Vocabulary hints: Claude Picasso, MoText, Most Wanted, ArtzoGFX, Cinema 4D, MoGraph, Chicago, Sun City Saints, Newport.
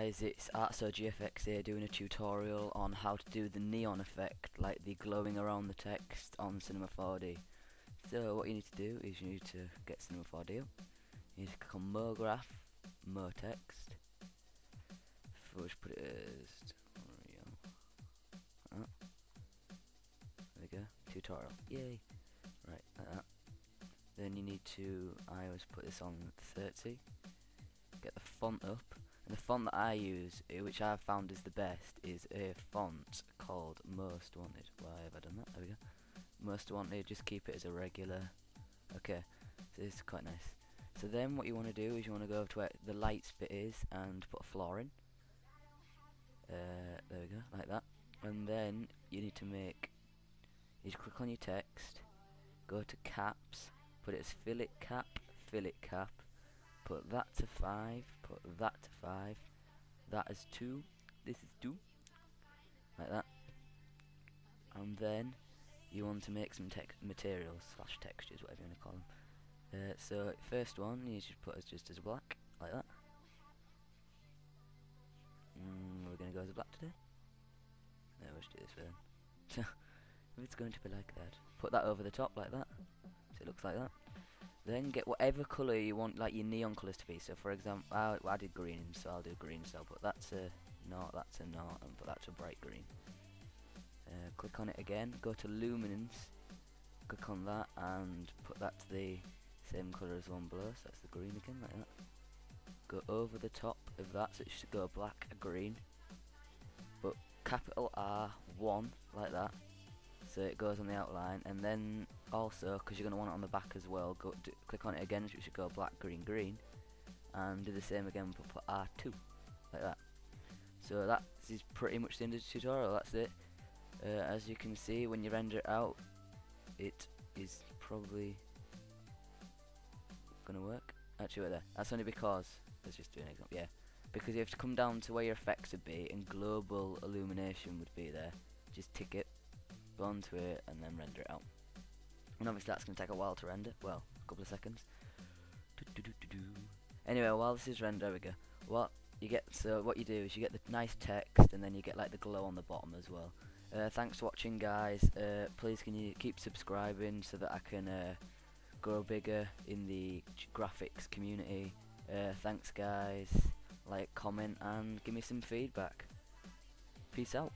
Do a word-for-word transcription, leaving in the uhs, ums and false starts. Guys, it's ArtzoGFX here doing a tutorial on how to do the neon effect, like the glowing around the text on Cinema four D. So what you need to do is you need to get Cinema four D up. You need to click on MoGraph, MoText. If we just put it as like that. There we go. Tutorial. Yay. Right, like that. Then you need to, I always put this on thirty. Get the font up. And the font that I use, which I've found is the best, is a font called Most Wanted. Why have I done that? There we go. Most Wanted, just keep it as a regular. Okay, so this is quite nice. So then what you want to do is you want to go over to where the lights bit is and put a floor in. Uh, there we go, like that. And then you need to make, you just click on your text, go to caps, put it as fillet cap, fillet cap. Put that to five, put that to five, that is two, this is two, like that. And then you want to make some tex materials, slash textures, whatever you want to call them. Uh, so first one you should put as just as black, like that. Mm, we're going to go as black today. No, we should do this way then. So it's going to be like that. Put that over the top like that, so it looks like that. Then get whatever colour you want, like your neon colours to be. So for example, I, I did green, so I'll do green. So but that's a no, that's a no, and but that's a bright green. Uh, click on it again. Go to luminance. Click on that and put that to the same colour as one below. So that's the green again, like that. Go over the top of that, so it should go black, green. But capital R one like that. So it goes on the outline, and then also, because you're going to want it on the back as well, go do, click on it again, so it should go black, green, green, and do the same again, but put R two, like that. So that is pretty much the end of the tutorial, that's it. Uh, as you can see, when you render it out, it is probably going to work. Actually, wait there, that's only because, let's just do an example, yeah. Because you have to come down to where your effects would be, and global illumination would be there. Just tick it. Go onto it and then render it out, and obviously that's going to take a while to render, well, a couple of seconds. Do, do, do, do. Anyway, while this is rendered, there we go. What you get, so what you do is you get the nice text, and then you get like the glow on the bottom as well. Uh, thanks for watching, guys. Uh, please can you keep subscribing so that I can uh, grow bigger in the graphics community. Uh, thanks, guys. Like, comment, and give me some feedback. Peace out.